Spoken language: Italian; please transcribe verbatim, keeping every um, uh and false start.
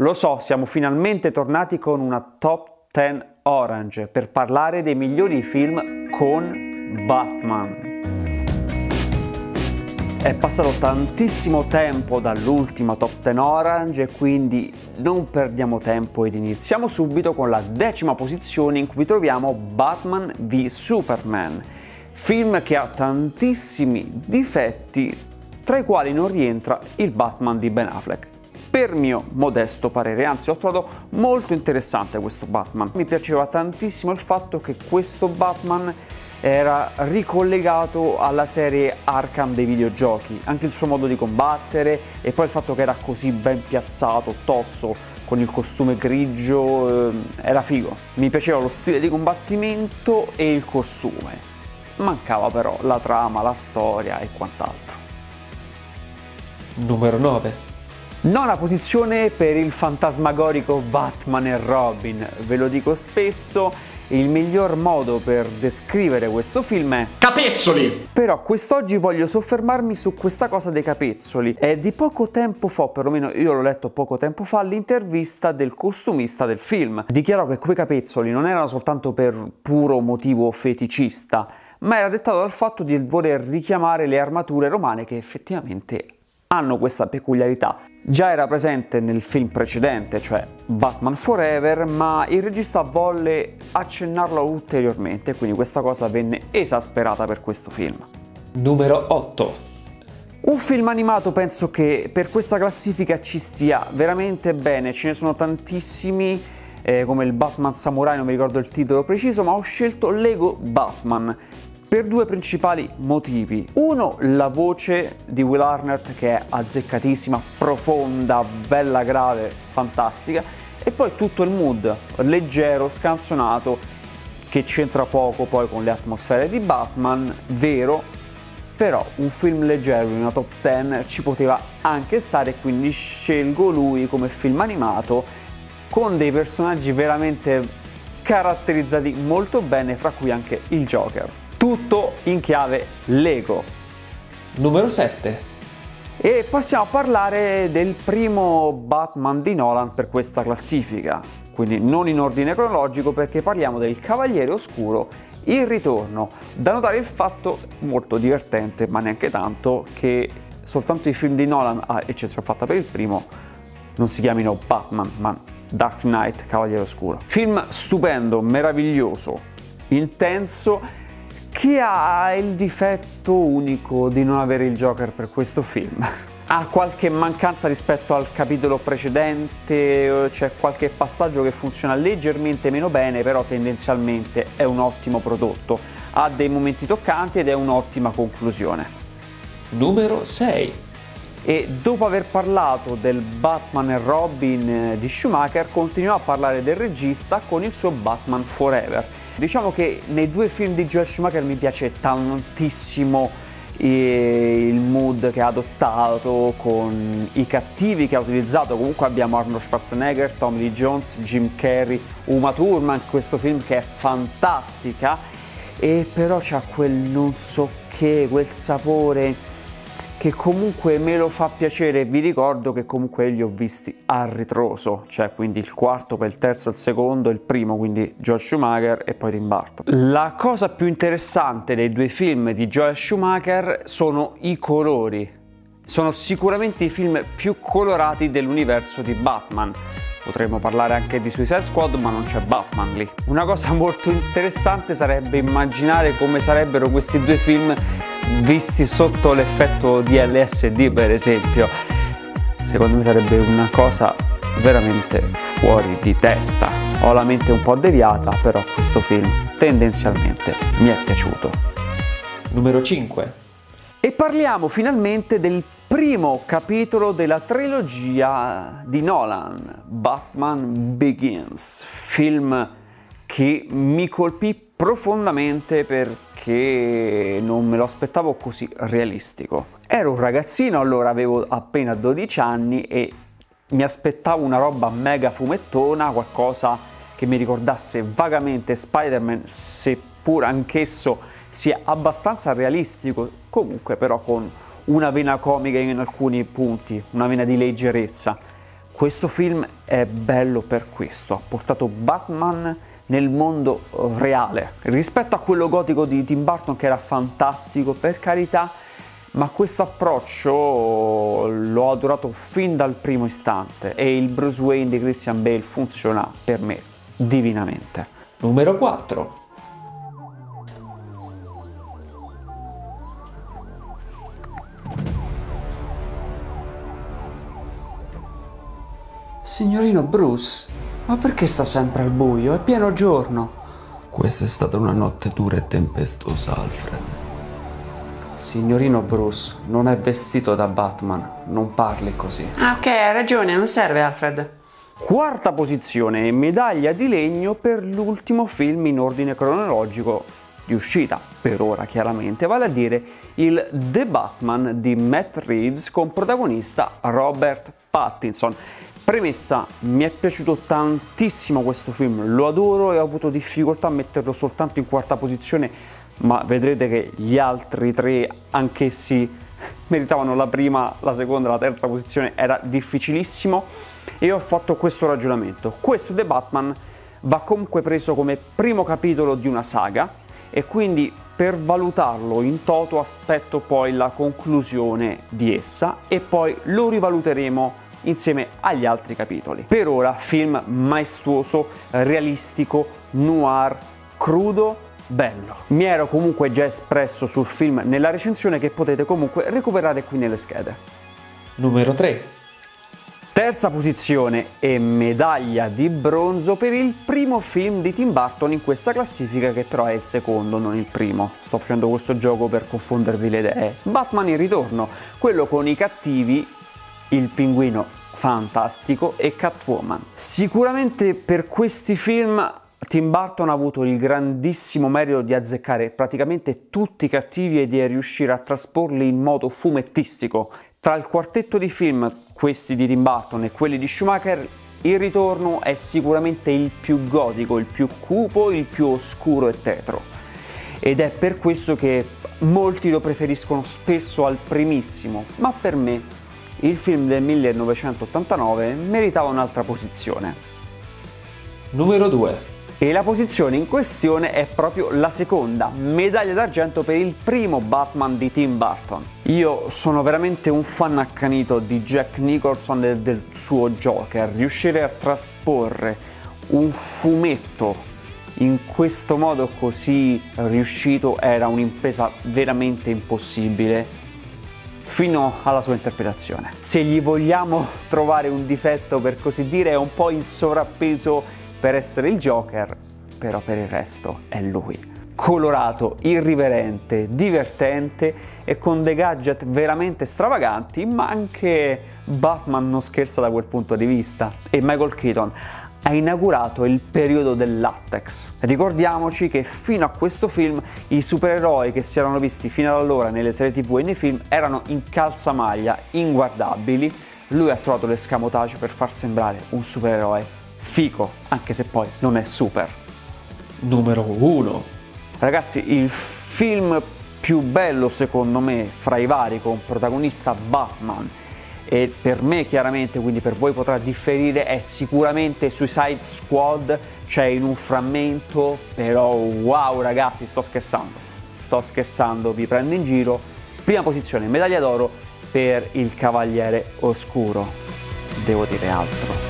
Lo so, siamo finalmente tornati con una top dieci Orange per parlare dei migliori film con Batman. È passato tantissimo tempo dall'ultima top dieci Orange e quindi non perdiamo tempo ed iniziamo subito con la decima posizione in cui troviamo Batman v Superman, film che ha tantissimi difetti tra i quali non rientra il Batman di Ben Affleck. Per mio modesto parere, anzi ho trovato molto interessante questo Batman. Mi piaceva tantissimo il fatto che questo Batman era ricollegato alla serie Arkham dei videogiochi, anche il suo modo di combattere e poi il fatto che era così ben piazzato, tozzo, con il costume grigio, era figo. Mi piaceva lo stile di combattimento e il costume. Mancava però la trama, la storia e quant'altro. Numero nove. Nona posizione per il fantasmagorico Batman e Robin. Ve lo dico spesso, il miglior modo per descrivere questo film è capezzoli! Però quest'oggi voglio soffermarmi su questa cosa dei capezzoli. È di poco tempo fa, perlomeno io l'ho letto poco tempo fa, l'intervista del costumista del film. Dichiarò che quei capezzoli non erano soltanto per puro motivo feticista, ma era dettato dal fatto di voler richiamare le armature romane che effettivamente hanno questa peculiarità. Già era presente nel film precedente, cioè Batman Forever, ma il regista volle accennarlo ulteriormente, quindi questa cosa venne esasperata per questo film. Numero otto. Un film animato penso che per questa classifica ci stia veramente bene, ce ne sono tantissimi, eh, come il Batman Samurai, non mi ricordo il titolo preciso, ma ho scelto Lego Batman per due principali motivi. Uno, la voce di Will Arnett che è azzeccatissima, profonda, bella grave, fantastica, e poi tutto il mood leggero, scanzonato, che c'entra poco poi con le atmosfere di Batman, vero, però un film leggero in una top dieci ci poteva anche stare, quindi scelgo lui come film animato con dei personaggi veramente caratterizzati molto bene, fra cui anche il Joker. Tutto in chiave Lego. Numero sette. E passiamo a parlare del primo Batman di Nolan per questa classifica, quindi non in ordine cronologico perché parliamo del Cavaliere Oscuro, Il Ritorno. Da notare il fatto, molto divertente ma neanche tanto, che soltanto i film di Nolan, a eccezione fatta per il primo, non si chiamino Batman ma Dark Knight, Cavaliere Oscuro. Film stupendo, meraviglioso, intenso, che ha il difetto unico di non avere il Joker per questo film. Ha qualche mancanza rispetto al capitolo precedente, c'è qualche passaggio che funziona leggermente meno bene, però tendenzialmente è un ottimo prodotto. Ha dei momenti toccanti ed è un'ottima conclusione. Numero sei. E dopo aver parlato del Batman e Robin di Schumacher, continuiamo a parlare del regista con il suo Batman Forever. Diciamo che nei due film di Joel Schumacher mi piace tantissimo eh, il mood che ha adottato con i cattivi che ha utilizzato. Comunque abbiamo Arnold Schwarzenegger, Tommy Lee Jones, Jim Carrey, Uma Thurman, questo film che è fantastica, e però c'ha quel non so che, quel sapore che comunque me lo fa piacere. Vi ricordo che comunque li ho visti al ritroso, cioè quindi il quarto, poi il terzo, il secondo, il primo, quindi Joel Schumacher e poi Tim Burton. La cosa più interessante dei due film di Joel Schumacher sono i colori. Sono sicuramente i film più colorati dell'universo di Batman. Potremmo parlare anche di Suicide Squad, ma non c'è Batman lì. Una cosa molto interessante sarebbe immaginare come sarebbero questi due film visti sotto l'effetto di L S D, per esempio. Secondo me sarebbe una cosa veramente fuori di testa. Ho la mente un po' deviata, però questo film tendenzialmente mi è piaciuto. Numero cinque. E parliamo finalmente del primo capitolo della trilogia di Nolan, Batman Begins, film che mi colpì profondamente perché non me lo aspettavo così realistico. Ero un ragazzino allora, avevo appena dodici anni e mi aspettavo una roba mega fumettona, qualcosa che mi ricordasse vagamente Spider-Man, seppur anch'esso sia abbastanza realistico, comunque però con una vena comica in alcuni punti, una vena di leggerezza. Questo film è bello per questo, ha portato Batman nel mondo reale. Rispetto a quello gotico di Tim Burton, che era fantastico per carità, ma questo approccio l'ho adorato fin dal primo istante e il Bruce Wayne di Christian Bale funziona per me divinamente. Numero quattro. Signorino Bruce, ma perché sta sempre al buio? È pieno giorno. Questa è stata una notte dura e tempestosa, Alfred. Signorino Bruce, non è vestito da Batman, non parli così. Ah, ok, hai ragione, non serve, Alfred. Quarta posizione e medaglia di legno per l'ultimo film in ordine cronologico di uscita, per ora chiaramente, vale a dire il The Batman di Matt Reeves con protagonista Robert Pattinson. Premessa, mi è piaciuto tantissimo questo film, lo adoro e ho avuto difficoltà a metterlo soltanto in quarta posizione, ma vedrete che gli altri tre anch'essi meritavano la prima, la seconda, la terza posizione, era difficilissimo e ho fatto questo ragionamento. Questo The Batman va comunque preso come primo capitolo di una saga e quindi per valutarlo in toto aspetto poi la conclusione di essa e poi lo rivaluteremo insieme agli altri capitoli. Per ora film maestoso, realistico, noir, crudo, bello. Mi ero comunque già espresso sul film nella recensione che potete comunque recuperare qui nelle schede. Numero tre. Terza posizione e medaglia di bronzo per il primo film di Tim Burton in questa classifica, che però è il secondo, non il primo. Sto facendo questo gioco per confondervi le idee. Batman in ritorno, quello con i cattivi Il Pinguino fantastico e Catwoman. Sicuramente per questi film Tim Burton ha avuto il grandissimo merito di azzeccare praticamente tutti i cattivi e di riuscire a trasporli in modo fumettistico. Tra il quartetto di film, questi di Tim Burton e quelli di Schumacher, Il Ritorno è sicuramente il più gotico, il più cupo, il più oscuro e tetro. Ed è per questo che molti lo preferiscono spesso al primissimo, ma per me il film del millenovecentottantanove meritava un'altra posizione. Numero due. E la posizione in questione è proprio la seconda, medaglia d'argento per il primo Batman di Tim Burton. Io sono veramente un fan accanito di Jack Nicholson e del suo Joker. Riuscire a trasporre un fumetto in questo modo così riuscito era un'impresa veramente impossibile, fino alla sua interpretazione. Se gli vogliamo trovare un difetto, per così dire, è un po' in sovrappeso per essere il Joker, però per il resto è lui. Colorato, irriverente, divertente e con dei gadget veramente stravaganti, ma anche Batman non scherza da quel punto di vista. E Michael Keaton ha inaugurato il periodo del latex. Ricordiamoci che fino a questo film i supereroi che si erano visti fino ad allora nelle serie tv e nei film erano in calzamaglia, inguardabili. Lui ha trovato l'escamotage per far sembrare un supereroe fico, anche se poi non è super. Numero uno. Ragazzi, il film più bello secondo me fra i vari, con protagonista Batman, e per me chiaramente, quindi per voi potrà differire, è sicuramente Suicide Squad. C'è in un frammento, però wow ragazzi, sto scherzando, sto scherzando, vi prendo in giro. Prima posizione, medaglia d'oro per il Cavaliere Oscuro. Devo dire altro.